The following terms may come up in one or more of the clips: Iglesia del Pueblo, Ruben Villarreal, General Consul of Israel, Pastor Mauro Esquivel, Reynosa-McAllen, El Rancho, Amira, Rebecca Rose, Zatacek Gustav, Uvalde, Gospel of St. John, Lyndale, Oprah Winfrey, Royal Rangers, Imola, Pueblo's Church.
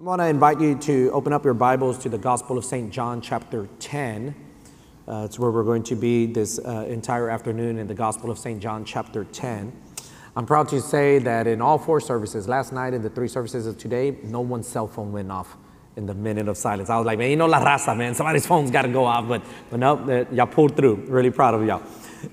I want to invite you to open up your Bibles to the Gospel of St. John, chapter 10. It's where we're going to be this entire afternoon, in the Gospel of St. John, chapter 10. I'm proud to say that in all four services, last night and the three services of today, no one's cell phone went off in the minute of silence. I was like, man, you know la raza, man. Somebody's phone's got to go off, but no, y'all pulled through. Really proud of y'all.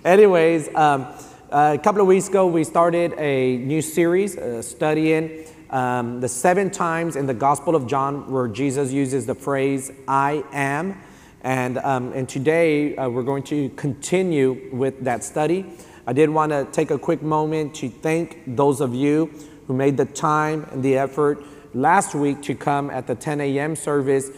Anyways, a couple of weeks ago, we started a new series studying the 7 times in the Gospel of John where Jesus uses the phrase, I am. And today we're going to continue with that study. I did want to take a quick moment to thank those of you who made the time and the effort last week to come at the 10 a.m. service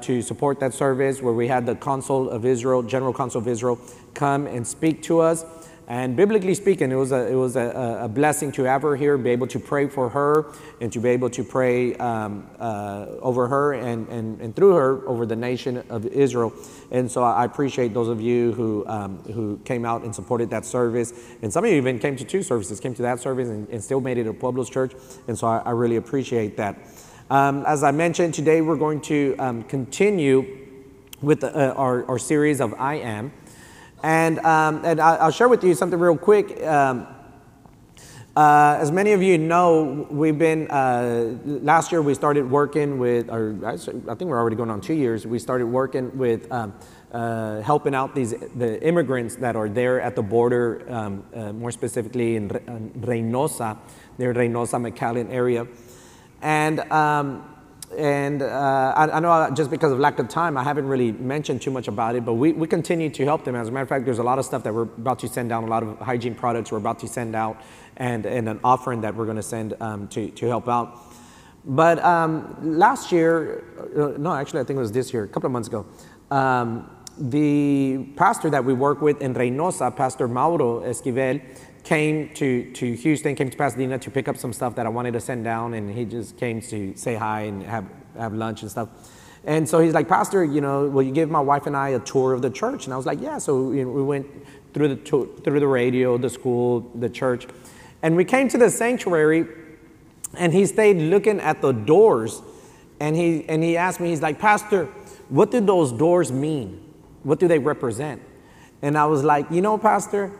to support that service where we had the Consul of Israel, General Consul of Israel, come and speak to us. And biblically speaking, it was a blessing to have her here, be able to pray for her, and to be able to pray over her and through her over the nation of Israel. And so I appreciate those of you who came out and supported that service. And some of you even came to 2 services, came to that service and still made it to Pueblo's Church. And so I really appreciate that. As I mentioned, today we're going to continue with our series of I Am. And I'll share with you something real quick. As many of you know, we've been, last year we started working with, or I think we're already going on 2 years, we started working with helping out the immigrants that are there at the border, more specifically in Reynosa, near Reynosa-McAllen area. And I know just because of lack of time, I haven't really mentioned too much about it, but we continue to help them. As a matter of fact, there's a lot of stuff that we're about to send down, a lot of hygiene products we're about to send out, and an offering that we're going to send to help out. But last year, no, actually I think it was this year, a couple of months ago, the pastor that we work with in Reynosa, Pastor Mauro Esquivel, came to Houston, came to Pasadena to pick up some stuff that I wanted to send down, and he just came to say hi and have lunch and stuff. And so he's like, Pastor, you know, will you give my wife and I a tour of the church? And I was like, yeah. So we went through the tour, through the radio, the school, the church, and we came to the sanctuary, and he stayed looking at the doors, and he asked me, he's like, Pastor, what do those doors mean? What do they represent? And I was like, you know, Pastor,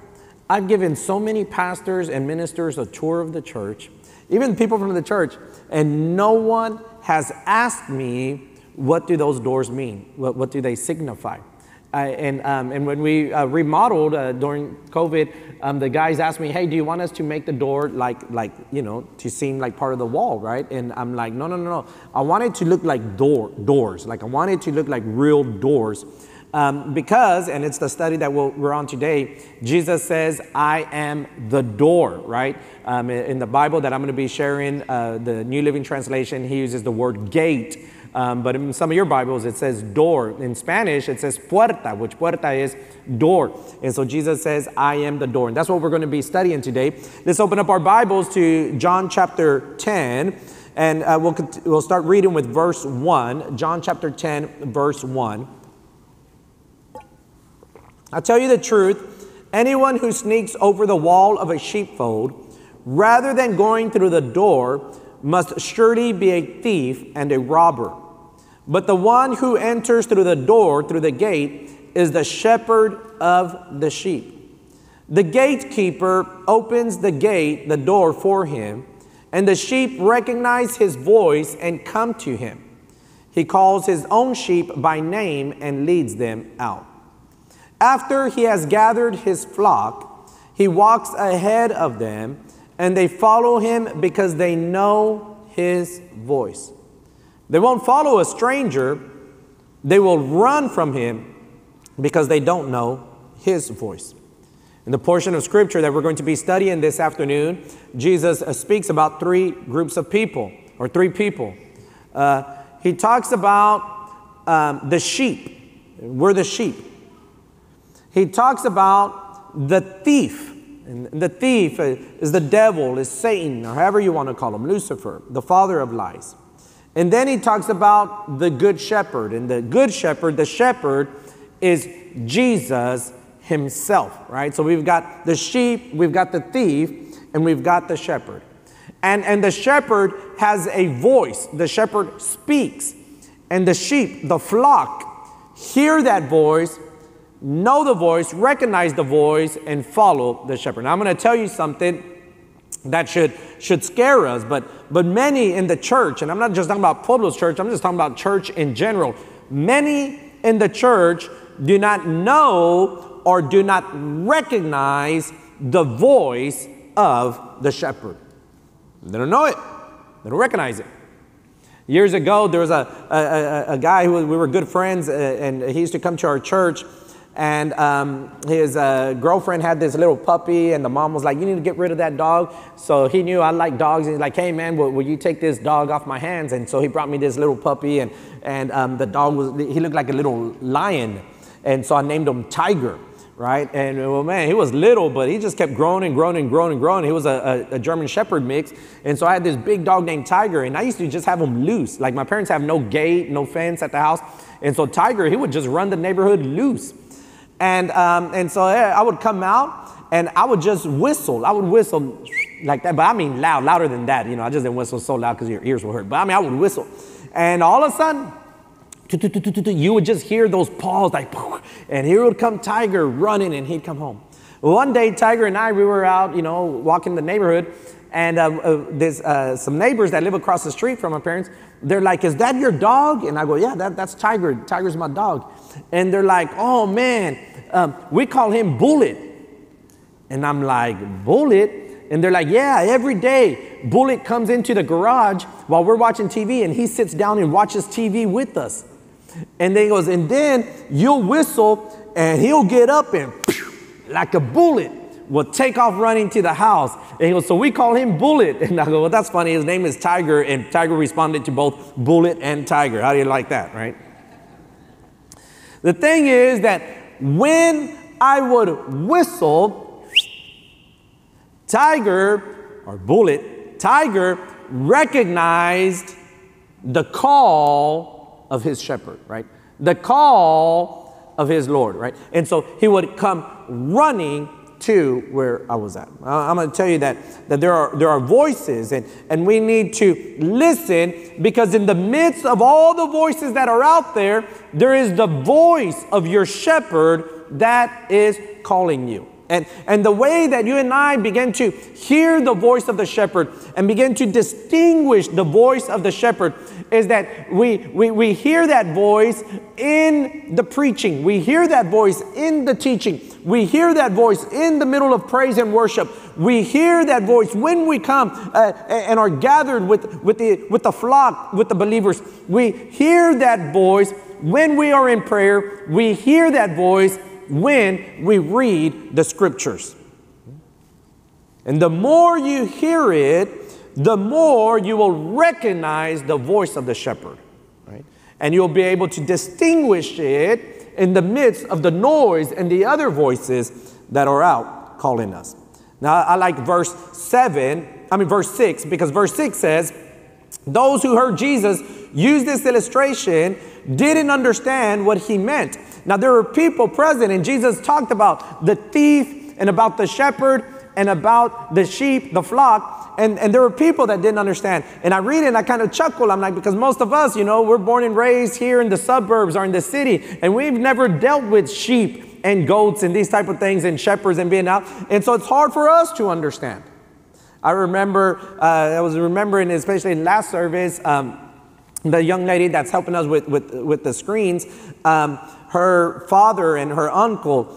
I've given so many pastors and ministers a tour of the church, even people from the church, and no one has asked me, what do those doors mean? What do they signify? And when we remodeled during COVID, the guys asked me, hey, do you want us to make the door like you know, to seem like part of the wall, right? And I'm like, no. I want it to look like doors. Like I want it to look like real doors. Because, and it's the study that we're on today, Jesus says, I am the door, right? In the Bible that I'm going to be sharing, the New Living Translation, he uses the word gate. But in some of your Bibles, it says door. In Spanish, it says puerta, which puerta is door. And so Jesus says, I am the door. And that's what we're going to be studying today. Let's open up our Bibles to John chapter 10. And we'll start reading with verse 1. John chapter 10, verse 1. I tell you the truth, anyone who sneaks over the wall of a sheepfold, rather than going through the door, must surely be a thief and a robber. But the one who enters through the door, through the gate, is the shepherd of the sheep. The gatekeeper opens the gate, the door for him, and the sheep recognize his voice and come to him. He calls his own sheep by name and leads them out. After he has gathered his flock, he walks ahead of them, and they follow him because they know his voice. They won't follow a stranger. They will run from him because they don't know his voice. In the portion of scripture that we're going to be studying this afternoon, Jesus speaks about 3 groups of people, or 3 people. He talks about the sheep. We're the sheep. He talks about the thief, and the thief is the devil, is Satan, or however you want to call him, Lucifer, the father of lies. And then he talks about the good shepherd, and the good shepherd, the shepherd, is Jesus himself, right? So we've got the sheep, we've got the thief, and we've got the shepherd. And the shepherd has a voice. The shepherd speaks. And the sheep, the flock, hear that voice, know the voice, recognize the voice, and follow the shepherd. Now, I'm going to tell you something that should scare us, but many in the church, and I'm not just talking about Pueblo's church, I'm just talking about church in general. Many in the church do not know or do not recognize the voice of the shepherd. They don't know it. They don't recognize it. Years ago, there was a guy who we were good friends, and he used to come to our church, and his girlfriend had this little puppy, and the mom was like, "You need to get rid of that dog." So he knew I like dogs, and he's like, "Hey man, will you take this dog off my hands?" And so he brought me this little puppy, and the dog he looked like a little lion, and so I named him Tiger, right? And well, man, he was little, but he just kept growing and growing and growing and growing. He was a German Shepherd mix, and so I had this big dog named Tiger, and I used to just have him loose. Like, my parents have no gate, no fence at the house, and so Tiger, he would just run the neighborhood loose. And so I would come out, and I would just whistle. I would whistle like that, but I mean loud, louder than that. You know, I just didn't whistle so loud because your ears were hurt. But I mean, I would whistle, and all of a sudden, you would just hear those paws like, and here would come Tiger running, and he'd come home. One day, Tiger and I, we were out, you know, walking the neighborhood, and there's some neighbors that live across the street from my parents. They're like, "Is that your dog?" And I go, "Yeah, that's Tiger. Tiger's my dog." And they're like, "Oh man, we call him Bullet." And I'm like, "Bullet?" And they're like, "Yeah, every day Bullet comes into the garage while we're watching TV, and he sits down and watches TV with us." And then he goes, "And then you'll whistle, and he'll get up and pew, like a bullet, will take off running to the house." And he goes, "So we call him Bullet." And I go, "Well, that's funny. His name is Tiger." And Tiger responded to both Bullet and Tiger. How do you like that, right? The thing is that when I would whistle, Tiger, or Bullet, Tiger recognized the call of his shepherd, right? The call of his Lord, right? And so he would come running to where I was at. I'm going to tell you that there are voices, and we need to listen, because in the midst of all the voices that are out there, there is the voice of your shepherd that is calling you. And the way that you and I begin to hear the voice of the shepherd and begin to distinguish the voice of the shepherd is that we hear that voice in the preaching. We hear that voice in the teaching. We hear that voice in the middle of praise and worship. We hear that voice when we come and are gathered with the flock, with the believers. We hear that voice when we are in prayer. We hear that voice when we read the scriptures. And the more you hear it, the more you will recognize the voice of the shepherd, right? And you'll be able to distinguish it in the midst of the noise and the other voices that are out calling us. Now, I like verse 6, because verse 6 says, "Those who heard Jesus use this illustration didn't understand what he meant." Now, there were people present, and Jesus talked about the thief and about the shepherd and about the sheep, the flock, and there were people that didn't understand. And I read it, and I kind of chuckle. I'm like, because most of us, you know, we're born and raised here in the suburbs or in the city, and we've never dealt with sheep and goats and these type of things and shepherds and being out. And so it's hard for us to understand. I was remembering, especially in last service, the young lady that's helping us with the screens, her father and her uncle,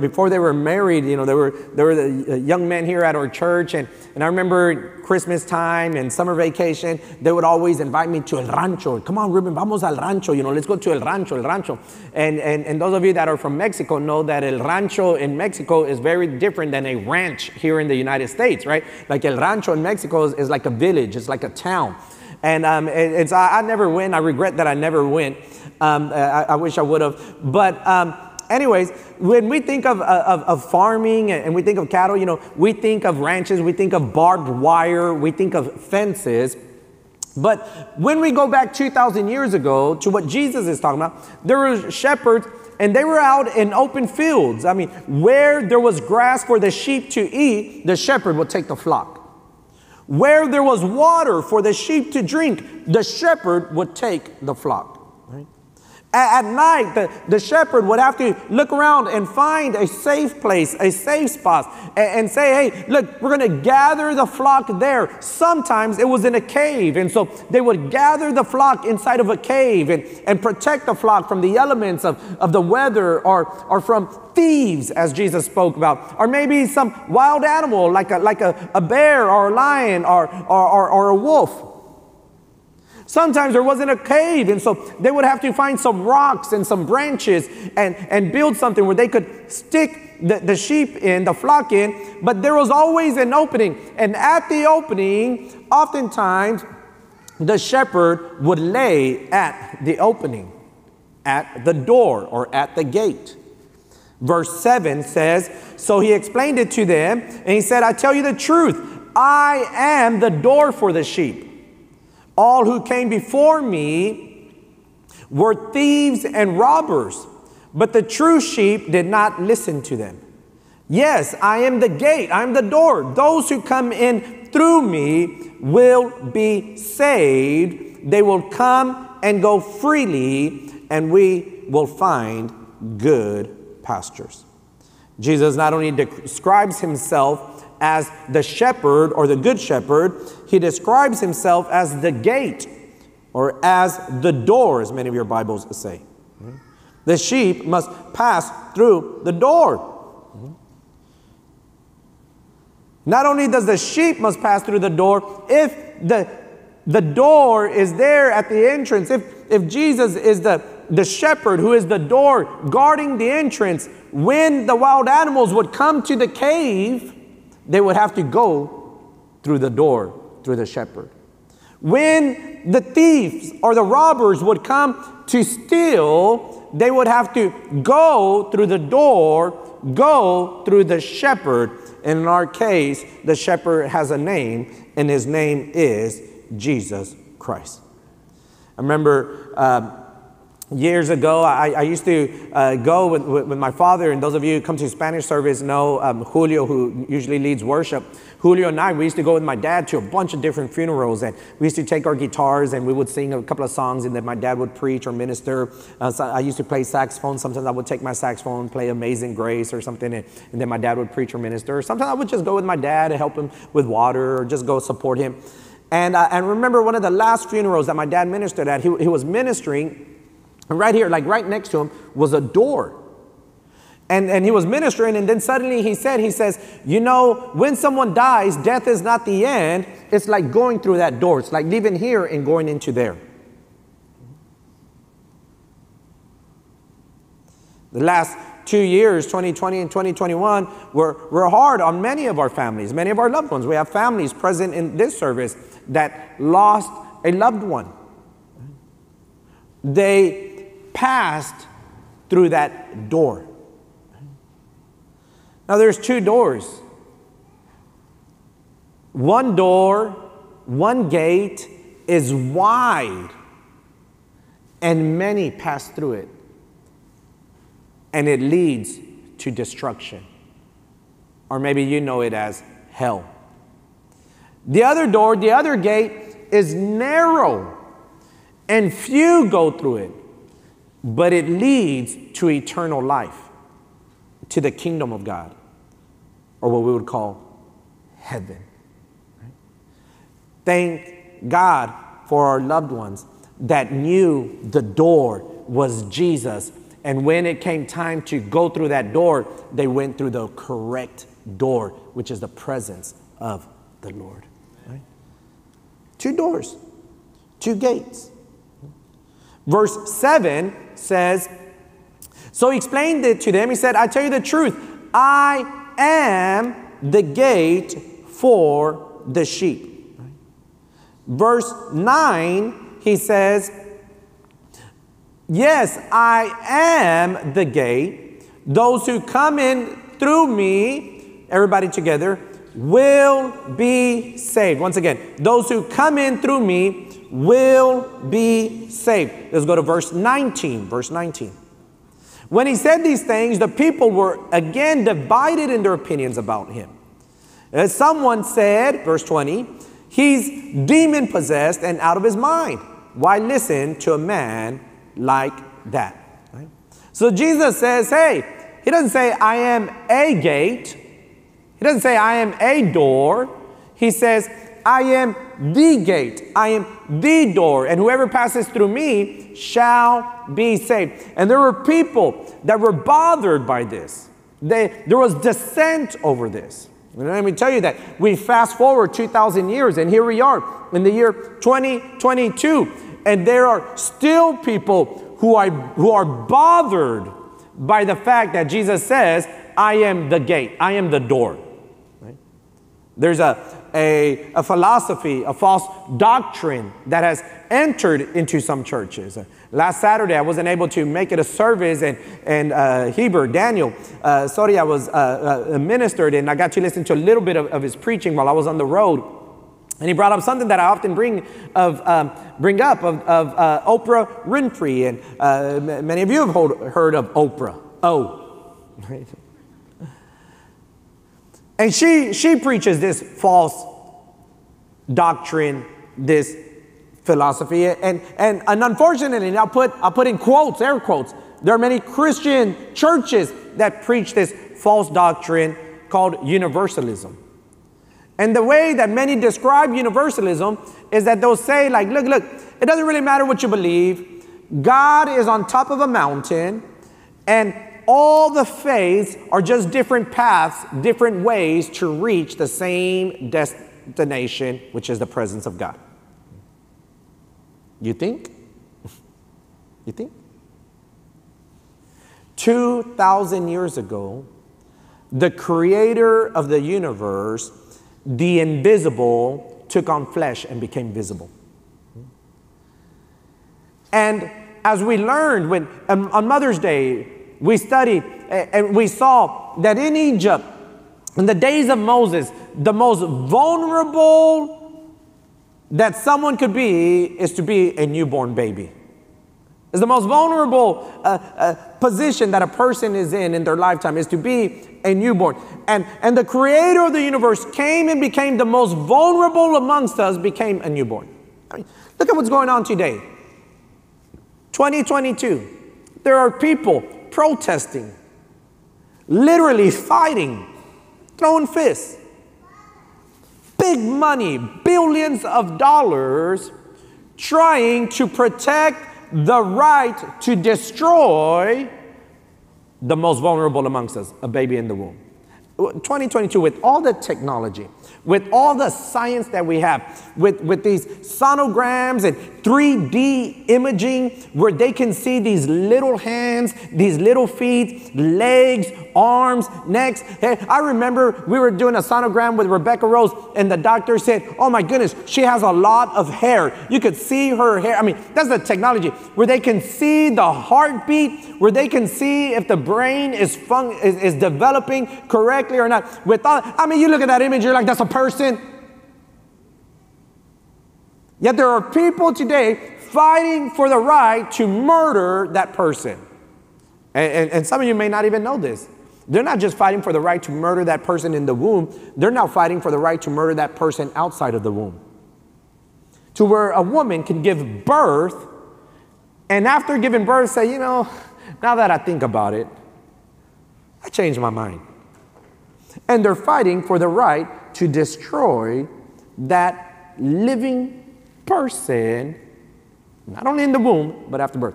before they were married, you know, they were the young men here at our church, and I remember Christmas time and summer vacation, they would always invite me to El Rancho. "Come on, Ruben, vamos al Rancho, you know, let's go to El Rancho, El Rancho." And those of you that are from Mexico know that El Rancho in Mexico is very different than a ranch here in the United States, right? Like, El Rancho in Mexico is like a village, it's like a town. And so I never went. I regret that I never went. I wish I would have. But anyways, when we think of farming and we think of cattle, you know, we think of ranches, we think of barbed wire, we think of fences. But when we go back 2,000 years ago to what Jesus is talking about, there were shepherds, and they were out in open fields. I mean, where there was grass for the sheep to eat, the shepherd would take the flock. Where there was water for the sheep to drink, the shepherd would take the flock. Right? At night, the shepherd would have to look around and find a safe place, a safe spot, and say, hey, look, we're going to gather the flock there. Sometimes it was in a cave, and so they would gather the flock inside of a cave and protect the flock from the elements of the weather or from thieves, as Jesus spoke about, or maybe some wild animal like a bear or a lion or a wolf. Sometimes there wasn't a cave, and so they would have to find some rocks and some branches and build something where they could stick the sheep in, the flock in, but there was always an opening. And at the opening, oftentimes, the shepherd would lay at the opening, at the door or at the gate. Verse 7 says, so he explained it to them, and he said, I tell you the truth, I am the door for the sheep. All who came before me were thieves and robbers, but the true sheep did not listen to them. Yes, I am the gate, I am the door. Those who come in through me will be saved. They will come and go freely, and we will find good pastures. Jesus not only describes himself as the shepherd or the good shepherd, he describes himself as the gate or as the door, as many of your Bibles say. Mm-hmm. The sheep must pass through the door. Mm-hmm. Not only does the sheep must pass through the door, if the door is there at the entrance, if Jesus is the shepherd who is the door guarding the entrance, when the wild animals would come to the cave, they would have to go through the door, through the shepherd. When the thieves or the robbers would come to steal, they would have to go through the door, go through the shepherd. And in our case, the shepherd has a name, and his name is Jesus Christ. I remember years ago, I used to go with my father, and those of you who come to Spanish service know Julio, who usually leads worship. Julio and I, we used to go with my dad to a bunch of different funerals, and we used to take our guitars, and we would sing a couple of songs, and then my dad would preach or minister. So I used to play saxophone. Sometimes I would take my saxophone, play Amazing Grace or something, and then my dad would preach or minister. Sometimes I would just go with my dad and help him with water or just go support him. And I remember one of the last funerals that my dad ministered at, he was ministering. And right here, like right next to him, was a door. And he was ministering, and then suddenly he says, you know, when someone dies, death is not the end. It's like going through that door. It's like leaving here and going into there. The last 2 years, 2020 and 2021, were hard on many of our families, many of our loved ones. We have families present in this service that lost a loved one. They passed through that door. Now there's two doors. One door, one gate is wide, and many pass through it, and it leads to destruction. Or maybe you know it as hell. The other door, the other gate is narrow, and few go through it, but it leads to eternal life, to the kingdom of God, or what we would call heaven. Right? Thank God for our loved ones that knew the door was Jesus, and when it came time to go through that door, they went through the correct door, which is the presence of the Lord. Right? Two doors, two gates. Verse 7 says, so he explained it to them. He said, I tell you the truth, I am the gate for the sheep. Right? Verse 9, he says, yes, I am the gate. Those who come in through me, everybody together, will be saved. Once again, those who come in through me will be saved. Let's go to verse 19. Verse 19. When he said these things, the people were again divided in their opinions about him. As someone said, verse 20, He's demon-possessed and out of his mind. Why listen to a man like that? Right? So Jesus says, hey, he doesn't say, I am a gate. He doesn't say, I am a door. He says, I am the gate. I am the door. And whoever passes through me shall be saved. And there were people that were bothered by this. There was dissent over this. And let me tell you that we fast forward 2,000 years, and here we are in the year 2022, and there are still people who are bothered by the fact that Jesus says, I am the gate, I am the door. Right? There's a philosophy, a false doctrine that has entered into some churches. Last Saturday, I wasn't able to make it a service, and Heber, Daniel, sorry, I was ministered, and I got to listen to a little bit of his preaching while I was on the road. And he brought up something that I often bring up of Oprah Winfrey, and many of you have heard of Oprah. Oh, right. And she preaches this false doctrine, this philosophy, and unfortunately, and I'll put in quotes, air quotes, there are many Christian churches that preach this false doctrine called universalism. And the way that many describe universalism is that they'll say, like, look, it doesn't really matter what you believe. God is on top of a mountain, and all the faiths are just different paths, different ways to reach the same destination, which is the presence of God. You think? You think? 2,000 years ago, the creator of the universe, the invisible, took on flesh and became visible. And as we learned when on Mother's Day, we studied and we saw that in Egypt, in the days of Moses, the most vulnerable that someone could be is to be a newborn baby. It's the most vulnerable position that a person is in their lifetime, is to be a newborn. And the creator of the universe came and became the most vulnerable amongst us, became a newborn. I mean, look at what's going on today. 2022. There are people protesting, literally fighting, throwing fists, big money, billions of dollars, trying to protect the right to destroy the most vulnerable amongst us, a baby in the womb. 2022, with all the technology, with all the science that we have, with these sonograms and 3D imaging where they can see these little hands, these little feet, legs, arms, necks. Hey, I remember we were doing a sonogram with Rebecca Rose, and the doctor said, oh my goodness, she has a lot of hair. You could see her hair. I mean, that's the technology where they can see the heartbeat, where they can see if the brain is developing correctly or not. I mean, you look at that image, you're like, that's a person. Yet there are people today fighting for the right to murder that person. And some of you may not even know this. They're not just fighting for the right to murder that person in the womb. They're now fighting for the right to murder that person outside of the womb. To where a woman can give birth, and after giving birth say, you know, now that I think about it, I changed my mind. And they're fighting for the right to destroy that living person, not only in the womb, but after birth.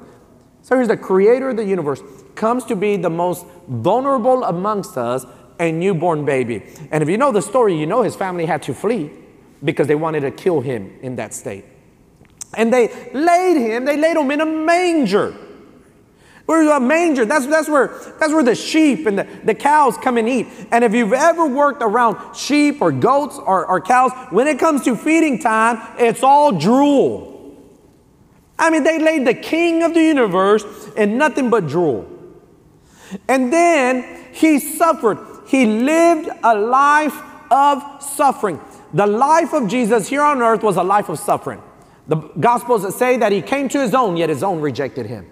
So here's the creator of the universe, comes to be the most vulnerable amongst us, a newborn baby. And if you know the story, you know his family had to flee because they wanted to kill him in that state. And they laid him in a manger. Where's a manger? That's where the sheep and the cows come and eat. And if you've ever worked around sheep or goats or cows, when it comes to feeding time, it's all drool. I mean, they laid the king of the universe in nothing but drool. And then he suffered. He lived a life of suffering. The life of Jesus here on earth was a life of suffering. The Gospels say that he came to his own, yet his own rejected him.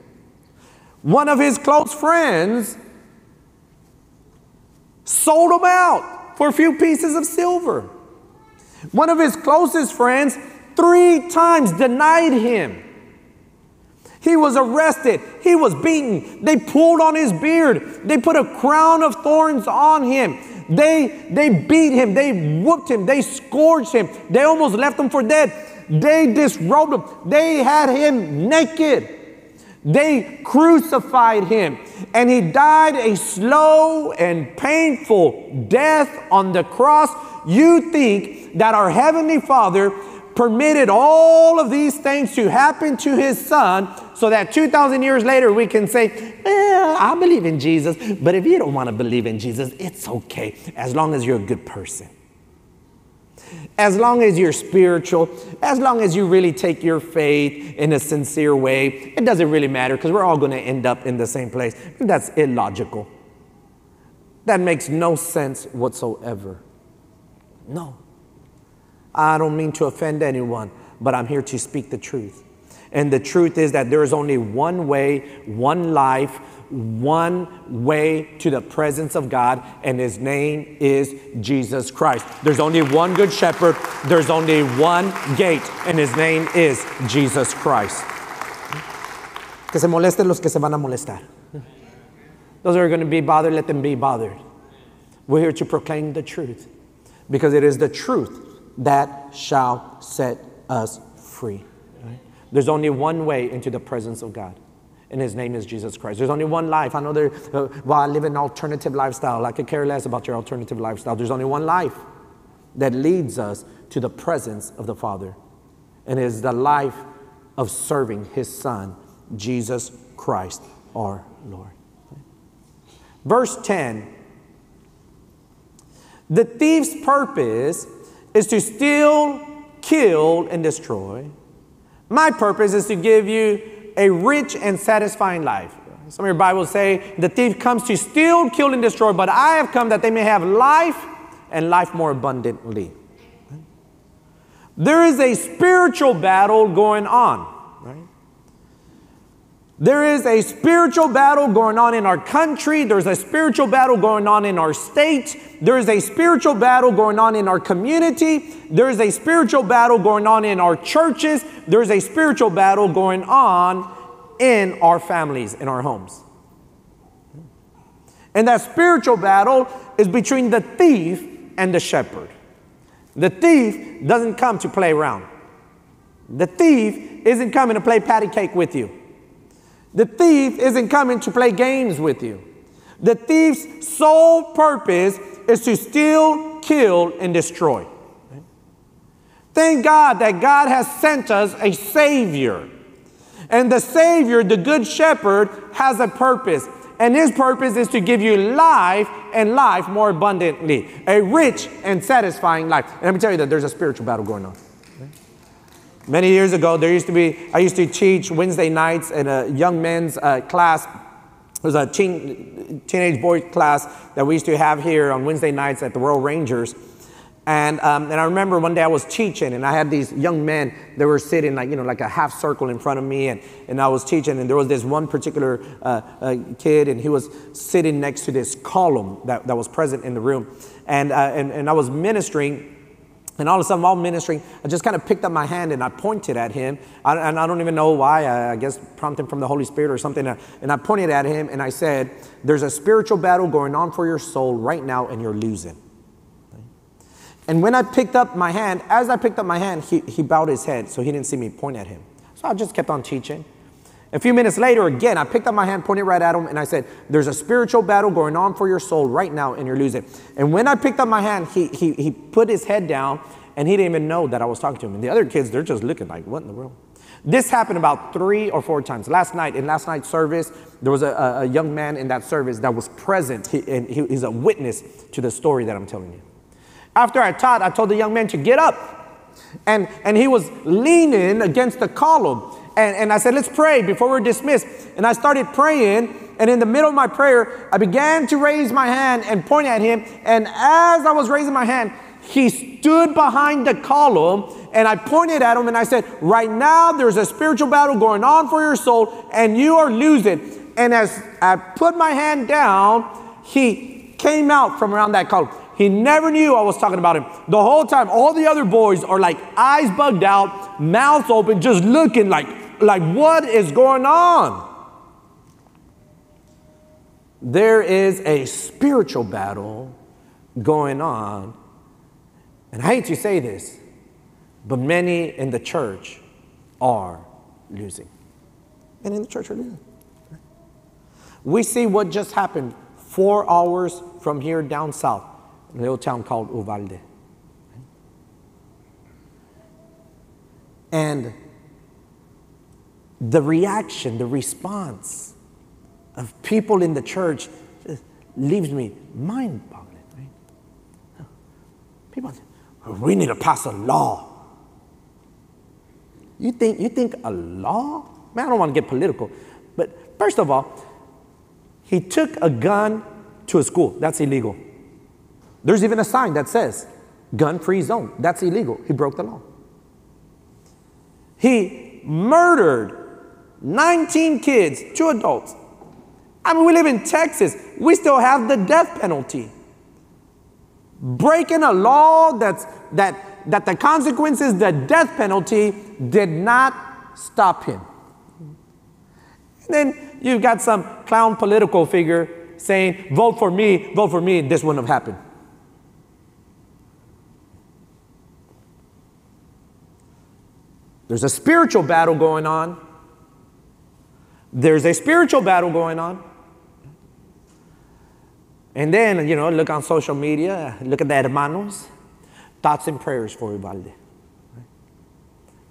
One of his close friends sold him out for a few pieces of silver. One of his closest friends 3 times denied him. He was arrested. He was beaten. They pulled on his beard. They put a crown of thorns on him. They beat him. They whooped him. They scourged him. They almost left him for dead. They disrobed him. They had him naked. They crucified him. And he died a slow and painful death on the cross. You think that our Heavenly Father permitted all of these things to happen to his son so that 2,000 years later we can say, I believe in Jesus, but if you don't want to believe in Jesus, it's okay, as long as you're a good person. As long as you're spiritual, as long as you really take your faith in a sincere way, it doesn't really matter because we're all going to end up in the same place. That's illogical. That makes no sense whatsoever. No. I don't mean to offend anyone, but I'm here to speak the truth. And the truth is that there is only one way, one life, one way to the presence of God, and his name is Jesus Christ. There's only one good shepherd. There's only one gate, and his name is Jesus Christ. Que se molesten los que se van a molestar. Those who are going to be bothered, let them be bothered. We're here to proclaim the truth, because it is the truth that shall set us free. Right? There's only one way into the presence of God, and his name is Jesus Christ. There's only one life. I know I live an alternative lifestyle. I could care less about your alternative lifestyle. There's only one life that leads us to the presence of the Father, and it is the life of serving his Son, Jesus Christ, our Lord. Right? Verse 10, the thief's purpose is to steal, kill, and destroy. My purpose is to give you a rich and satisfying life. Some of your Bibles say, the thief comes to steal, kill, and destroy, but I have come that they may have life and life more abundantly. Right? There is a spiritual battle going on. Right? There is a spiritual battle going on in our country. There's a spiritual battle going on in our state. There is a spiritual battle going on in our community. There is a spiritual battle going on in our churches. There is a spiritual battle going on in our families, in our homes. And that spiritual battle is between the thief and the shepherd. The thief doesn't come to play around. The thief isn't coming to play patty cake with you. The thief isn't coming to play games with you. The thief's sole purpose is to steal, kill, and destroy. Right? Thank God that God has sent us a Savior. And the Savior, the Good Shepherd, has a purpose. And his purpose is to give you life and life more abundantly. A rich and satisfying life. And let me tell you that there's a spiritual battle going on. Many years ago, I used to teach Wednesday nights in a young men's class. It was a teenage boys class that we used to have here on Wednesday nights at the Royal Rangers. And I remember one day I was teaching, and I had these young men that were sitting like a half circle in front of me, and I was teaching, and there was this one particular kid, and he was sitting next to this column that was present in the room. And I was ministering. And all of a sudden, while ministering, I just kind of picked up my hand and I pointed at him. And I don't even know why. I guess prompted from the Holy Spirit or something. And I pointed at him and I said, there's a spiritual battle going on for your soul right now, and you're losing. And when I picked up my hand, he bowed his head. So he didn't see me point at him. So I just kept on teaching. A few minutes later, again, I picked up my hand, pointed right at him, and I said, there's a spiritual battle going on for your soul right now, and you're losing. And when I picked up my hand, he put his head down, and he didn't even know that I was talking to him. And the other kids, they're just looking like, what in the world? This happened about 3 or 4 times. In last night's service, there was a young man in that service that was present. He's a witness to the story that I'm telling you. After I taught, I told the young man to get up, and he was leaning against the column. And I said, let's pray before we're dismissed. And I started praying. And in the middle of my prayer, I began to raise my hand and point at him. And as I was raising my hand, he stood behind the column. And I pointed at him and I said, right now there's a spiritual battle going on for your soul, and you are losing. And as I put my hand down, he came out from around that column. He never knew I was talking about him. The whole time, all the other boys are like eyes bugged out, mouths open, just looking like what is going on? There is a spiritual battle going on. And I hate to say this, but many in the church are losing. Many in the church are losing. We see what just happened 4 hours from here down south, in a little town called Uvalde. And the reaction, the response of people in the church leaves me mind-boggling. Right? People say, we need to pass a law. You think a law? Man, I don't want to get political. But first of all, he took a gun to a school. That's illegal. There's even a sign that says, gun-free zone. That's illegal. He broke the law. He murdered 19 kids, 2 adults. I mean, we live in Texas. We still have the death penalty. Breaking a law that the consequence is the death penalty did not stop him. And then you've got some clown political figure saying, vote for me, this wouldn't have happened. There's a spiritual battle going on. There's a spiritual battle going on. And then, you know, look on social media, look at the hermanos. Thoughts and prayers for Uvalde.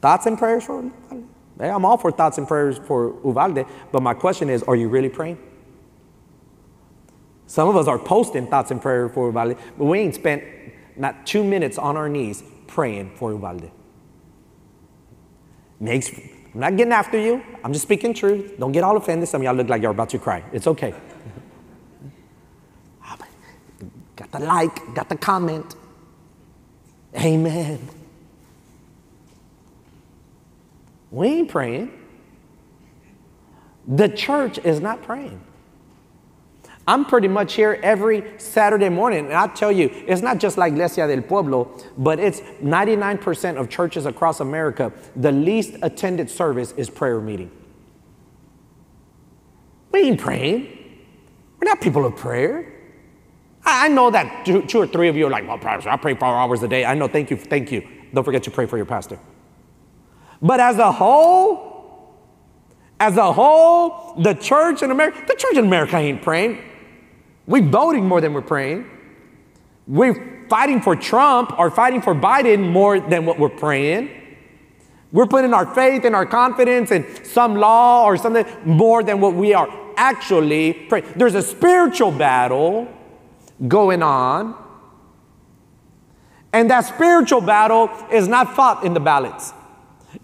Thoughts and prayers for Uvalde. I'm all for thoughts and prayers for Uvalde, but my question is, are you really praying? Some of us are posting thoughts and prayers for Uvalde, but we ain't spent not 2 minutes on our knees praying for Uvalde. I'm not getting after you. I'm just speaking truth. Don't get all offended. Some of y'all look like you're about to cry. It's okay. Got the like, got the comment. Amen. We ain't praying. The church is not praying. I'm pretty much here every Saturday morning, and I tell you, it's not just like Iglesia del Pueblo, but it's 99% of churches across America. The least attended service is prayer meeting. We ain't praying. We're not people of prayer. I know that two or three of you are like, well, Pastor, I pray 4 hours a day. I know, thank you, thank you. Don't forget to pray for your pastor. But as a whole, the church in America ain't praying. We're voting more than we're praying. We're fighting for Trump or fighting for Biden more than what we're praying. We're putting our faith and our confidence in some law or something more than what we are actually praying. There's a spiritual battle going on, and that spiritual battle is not fought in the ballots.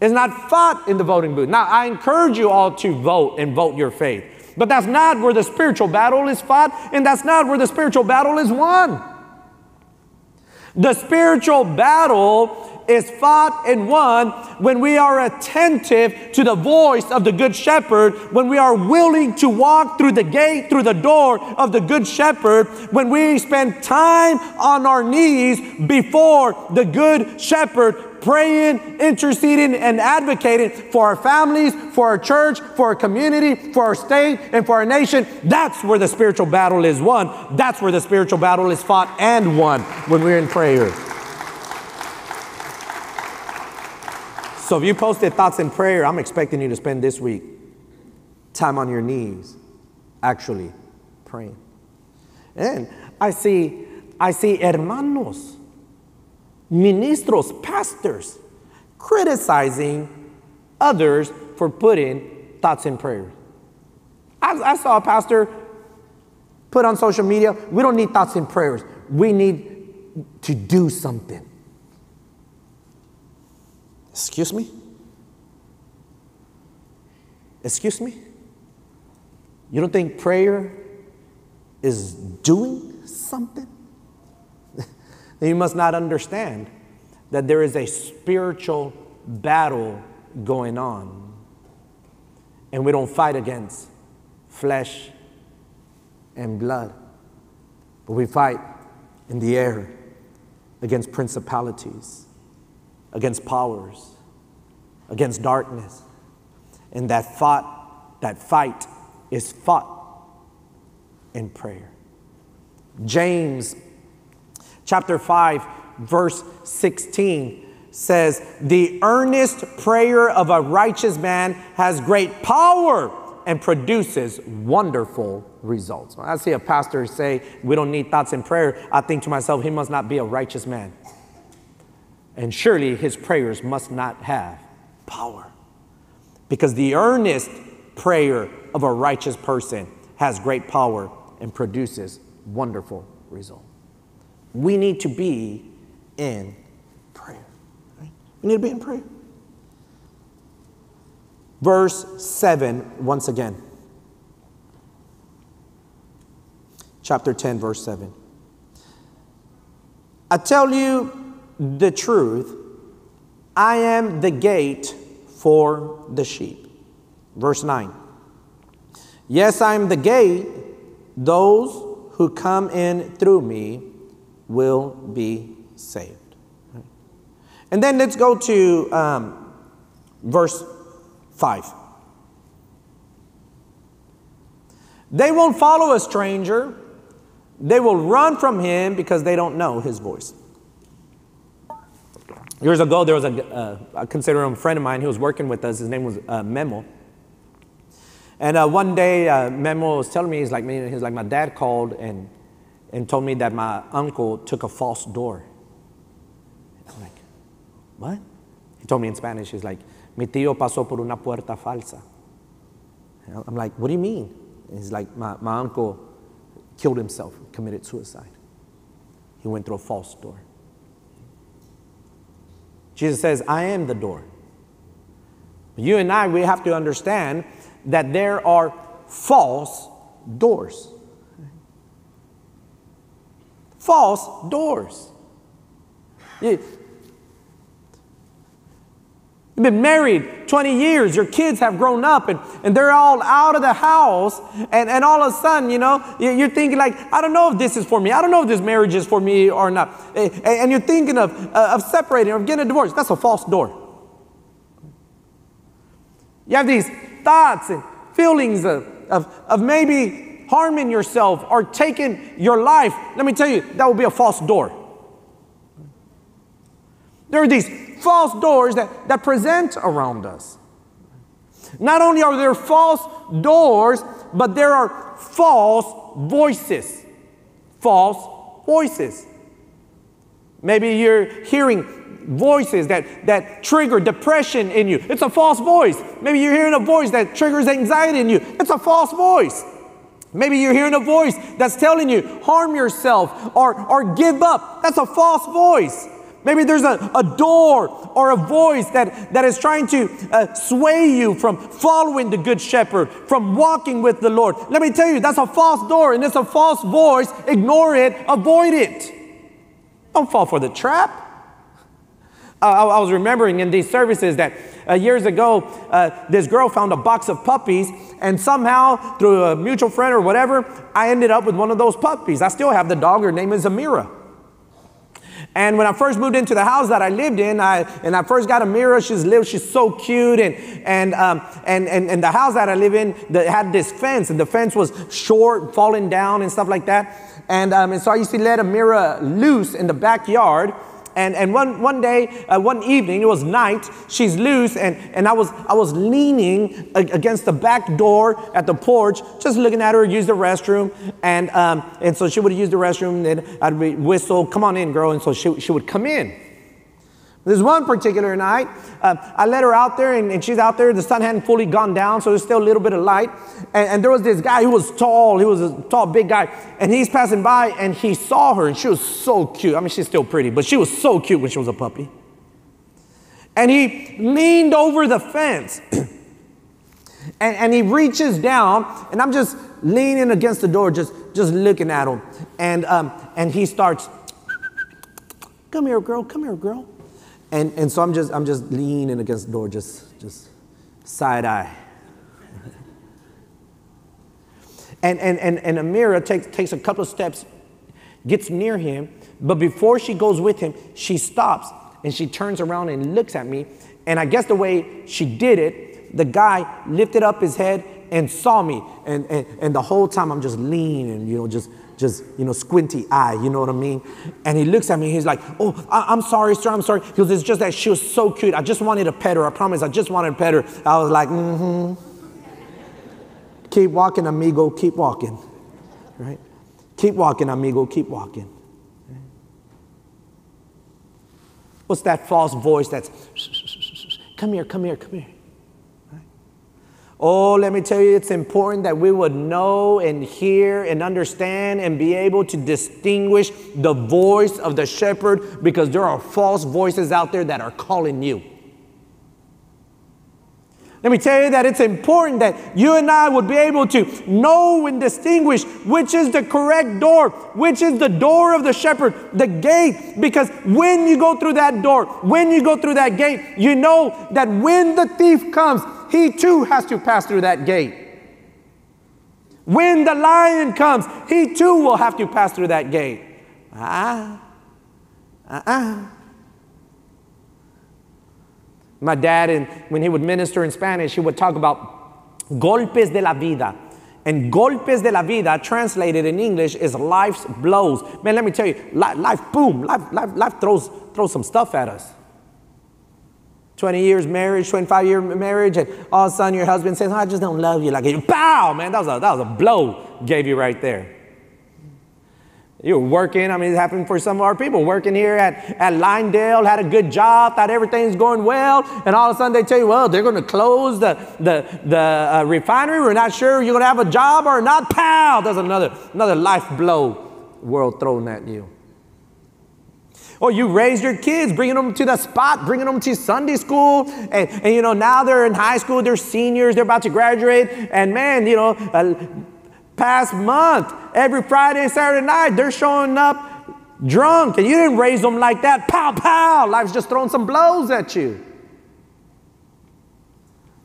It's not fought in the voting booth. Now, I encourage you all to vote and vote your faith, but that's not where the spiritual battle is fought, and that's not where the spiritual battle is won. The spiritual battle is fought and won when we are attentive to the voice of the Good Shepherd, when we are willing to walk through the gate, through the door of the Good Shepherd, when we spend time on our knees before the Good Shepherd, praying, interceding, and advocating for our families, for our church, for our community, for our state, and for our nation. That's where the spiritual battle is won. That's where the spiritual battle is fought and won, when we're in prayer. So if you posted thoughts in prayer, I'm expecting you to spend this week time on your knees, actually praying. And I see hermanos, ministros, pastors, criticizing others for putting thoughts in prayer. I saw a pastor put on social media, we don't need thoughts in prayers. We need to do something. Excuse me? Excuse me? You don't think prayer is doing something? You must not understand that there is a spiritual battle going on. And we don't fight against flesh and blood, but we fight in the air, against principalities, against powers, against darkness. And that fight is fought in prayer. James chapter 5, verse 16 says, the earnest prayer of a righteous man has great power and produces wonderful results. When I see a pastor say, we don't need thoughts in prayer, I think to myself, he must not be a righteous man. And surely his prayers must not have power. Because the earnest prayer of a righteous person has great power and produces wonderful results. We need to be in prayer. Right? We need to be in prayer. Verse 7, once again. Chapter 10, verse 7. I tell you the truth, I am the gate for the sheep. Verse 9. Yes, I am the gate. Those who come in through me will be saved. Right? And then let's go to verse 5. They won't follow a stranger. They will run from him because they don't know his voice. Years ago, there was I consider him a friend of mine who was working with us. His name was Memo. And one day, Memo was telling me, he's like, my dad called and told me that my uncle took a false door. I'm like, what? He told me in Spanish, he's like, mi tío pasó por una puerta falsa. And I'm like, what do you mean? And he's like, my uncle killed himself, committed suicide. He went through a false door. Jesus says, I am the door. You and I, we have to understand that there are false doors. False doors. You've been married 20 years, your kids have grown up and they're all out of the house and all of a sudden, you know, you're thinking like, I don't know if this is for me. I don't know if this marriage is for me or not. And you're thinking of separating or getting a divorce. That's a false door. You have these thoughts and feelings of maybe harming yourself or taking your life. Let me tell you, that would be a false door. There are these false doors that present around us. Not only are there false doors, but there are false voices. False voices. Maybe you're hearing voices that trigger depression in you. It's a false voice. Maybe you're hearing a voice that triggers anxiety in you. It's a false voice. Maybe you're hearing a voice that's telling you, harm yourself or give up. That's a false voice. Maybe there's a door or a voice that is trying to sway you from following the Good Shepherd, from walking with the Lord. Let me tell you, that's a false door and it's a false voice. Ignore it. Avoid it. Don't fall for the trap. I was remembering in these services that years ago, this girl found a box of puppies and somehow through a mutual friend or whatever, I ended up with one of those puppies. I still have the dog. Her name is Amira. And when I first moved into the house that I lived in, I first got Amira. She's so cute, and the house that I live in had this fence, and the fence was short, falling down, and stuff like that. And so I used to let Amira loose in the backyard. And one day, one evening, it was night. She's loose, and I was leaning against the back door at the porch, just looking at her use the restroom, and so she would use the restroom, and I'd whistle, "Come on in, girl," and so she would come in. This one particular night, I let her out there, and she's out there. The sun hadn't fully gone down, so there's still a little bit of light. And there was this guy who was tall. He was a tall, big guy. And he's passing by, and he saw her, and she was so cute. I mean, she's still pretty, but she was so cute when she was a puppy. And he leaned over the fence, and he reaches down, and I'm just leaning against the door, just looking at him. And he starts, "Come here, girl. Come here, girl." And so I'm just leaning against the door, just side eye. And Amira takes a couple of steps gets near him, but before she goes with him, she stops and she turns around and looks at me. And I guess the way she did it, the guy lifted up his head and saw me. And the whole time I'm just lean and, you know, just squinty eye, you know what I mean? And he looks at me, he's like, oh, I'm sorry, sir, I'm sorry. He goes, it's just that she was so cute. I just wanted to pet her, I promise, I just wanted to pet her. I was like, Keep walking, amigo, keep walking, right? Keep walking, amigo, keep walking. What's that false voice that's, come here, come here, come here. Oh, let me tell you, it's important that we would know and hear and understand and be able to distinguish the voice of the shepherd, because there are false voices out there that are calling you. Let me tell you that it's important that you and I would be able to know and distinguish which is the correct door, which is the door of the shepherd, the gate, because when you go through that door, when you go through that gate, you know that when the thief comes, he too has to pass through that gate. When the lion comes, he too will have to pass through that gate. My dad, when he would minister in Spanish, he would talk about golpes de la vida. And golpes de la vida, translated in English, is life's blows. Man, let me tell you, life throws some stuff at us. 20 years marriage, 25-year marriage, and all of a sudden your husband says, oh, I just don't love you like you. Pow, man, that was a blow gave you right there. You were working, I mean, it happened for some of our people, working here at Lyndale, had a good job, thought everything's going well, and all of a sudden they tell you, well, they're going to close the refinery, we're not sure you're going to have a job or not. Pow, that's another life blow world thrown at you. Or you raised your kids, bringing them to the spot, bringing them to Sunday school. And you know, now they're in high school, they're seniors, they're about to graduate. And man, you know, past month, every Friday and Saturday night, they're showing up drunk. And you didn't raise them like that. Pow, pow. Life's just throwing some blows at you.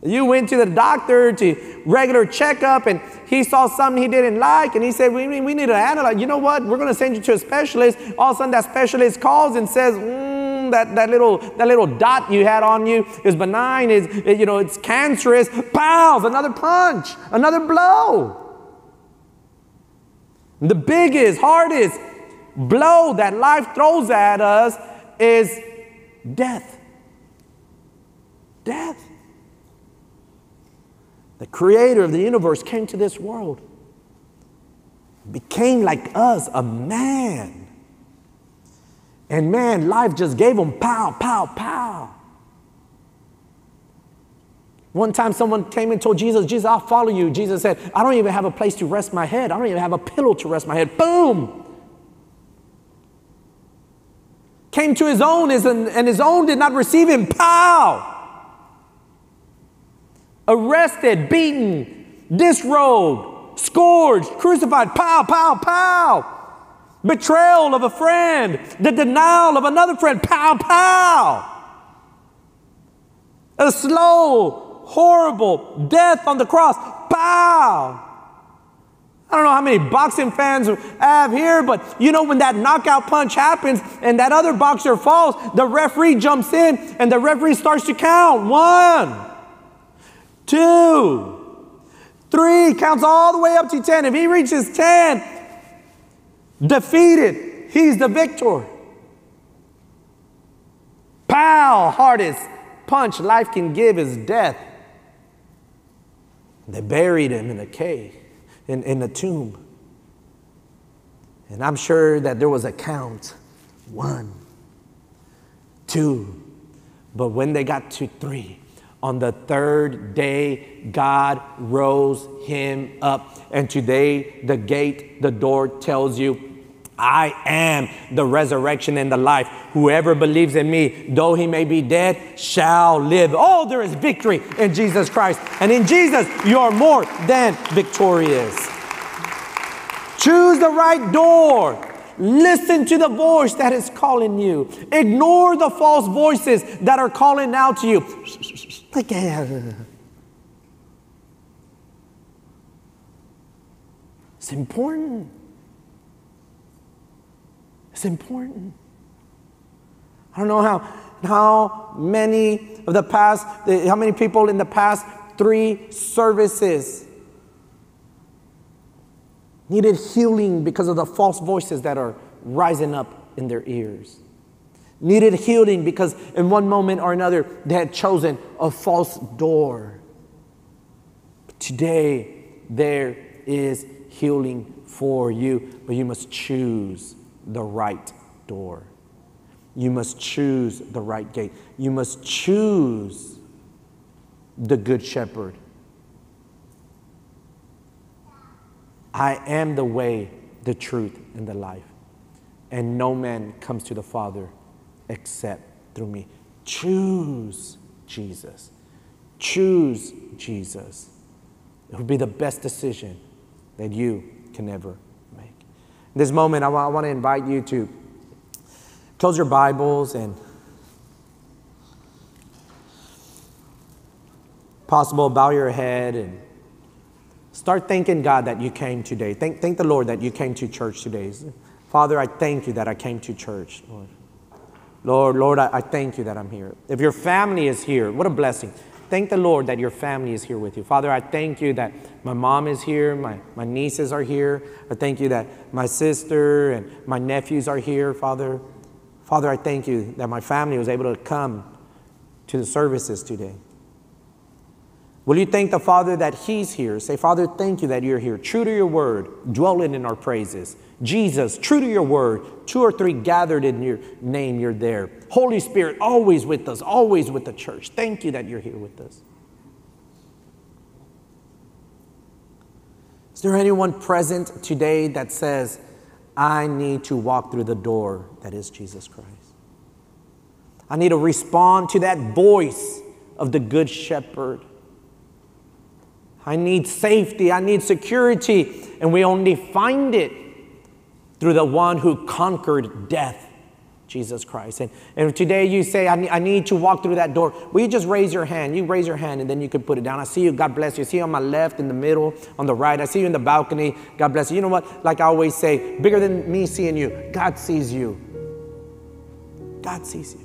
You went to the doctor to regular checkup, and he saw something he didn't like, and he said, we need to analyze. You know what? We're going to send you to a specialist. All of a sudden, that specialist calls and says, that little dot you had on you is benign. It's cancerous. Pow! Another punch. Another blow. The biggest, hardest blow that life throws at us is death. Death. The creator of the universe came to this world, became like us, a man. And man, life just gave him pow, pow, pow. One time someone came and told Jesus, Jesus, I'll follow you. Jesus said, I don't even have a place to rest my head. I don't even have a pillow to rest my head. Boom. Came to his own, and his own did not receive him. Pow. Arrested, beaten, disrobed, scourged, crucified, pow, pow, pow. Betrayal of a friend, the denial of another friend, pow, pow. A slow, horrible death on the cross, pow. I don't know how many boxing fans have here, but you know, when that knockout punch happens and that other boxer falls, the referee jumps in and the referee starts to count. 1, 2, 3, counts all the way up to 10. If he reaches 10, defeated, he's the victor. Pow, hardest punch life can give is death. They buried him in a cave, in a tomb. And I'm sure that there was a count, 1, 2, but when they got to 3, on the third day, God rose him up. And today, the gate, the door tells you, I am the resurrection and the life. Whoever believes in me, though he may be dead, shall live. Oh, there is victory in Jesus Christ. And in Jesus, you are more than victorious. Choose the right door. Listen to the voice that is calling you. Ignore the false voices that are calling out to you. It's important. important. I don't know how many people in the past 3 services needed healing because of the false voices that are rising up in their ears. Needed healing because in one moment or another they had chosen a false door. But today there is healing for you, but you must choose the right door. You must choose the right gate. You must choose the Good Shepherd. I am the way, the truth, and the life. And no man comes to the Father except through me. Choose Jesus. Choose Jesus. It would be the best decision that you can ever make. In this moment, I want to invite you to close your Bibles and possible bow your head and start thanking God that you came today. Thank the Lord that you came to church today. Father, I thank you that I came to church, Lord. Lord, I thank you that I'm here. If your family is here, what a blessing. Thank the Lord that your family is here with you. Father, I thank you that my mom is here, my nieces are here. I thank you that my sister and my nephews are here, Father. Father, I thank you that my family was able to come to the services today. Will you thank the Father that he's here? Say, Father, thank you that you're here. True to your word, dwelling in our praises. Jesus, true to your word, 2 or 3 gathered in your name, you're there. Holy Spirit, always with us, always with the church. Thank you that you're here with us. Is there anyone present today that says, I need to walk through the door that is Jesus Christ? I need to respond to that voice of the Good Shepherd. I need safety, I need security, and we only find it through the one who conquered death, Jesus Christ. And if today you say, I need to walk through that door, will you just raise your hand? You raise your hand and then you can put it down. I see you, God bless you. I see you on my left, in the middle, on the right. I see you in the balcony, God bless you. You know what, like I always say, bigger than me seeing you, God sees you. God sees you.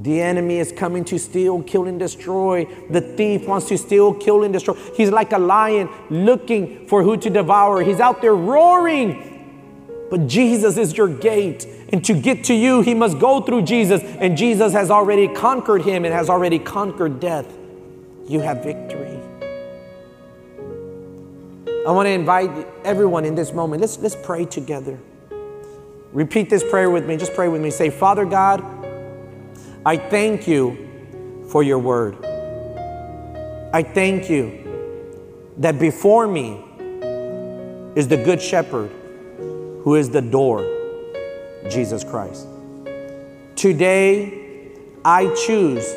The enemy is coming to steal, kill, and destroy. The thief wants to steal, kill, and destroy. He's like a lion looking for who to devour. He's out there roaring. But Jesus is your gate. And to get to you, he must go through Jesus. And Jesus has already conquered him and has already conquered death. You have victory. I want to invite everyone in this moment. Let's pray together. Repeat this prayer with me. Just pray with me. Say, Father God, I thank you for your word. I thank you that before me is the Good Shepherd who is the door, Jesus Christ. Today, I choose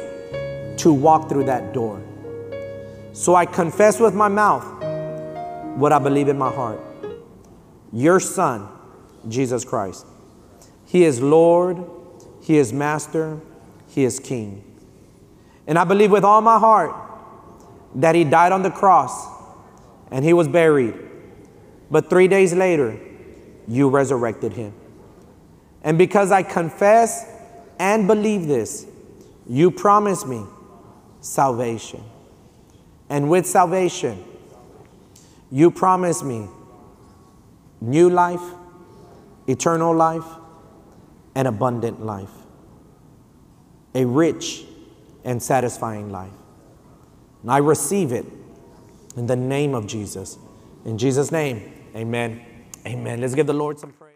to walk through that door. So I confess with my mouth what I believe in my heart. Your Son, Jesus Christ. He is Lord, he is Master, he is King. And I believe with all my heart that he died on the cross and he was buried. But 3 days later, you resurrected him. And because I confess and believe this, you promised me salvation. And with salvation, you promised me new life, eternal life, and abundant life. A rich and satisfying life. And I receive it in the name of Jesus. In Jesus' name, amen. Amen. Let's give the Lord some praise.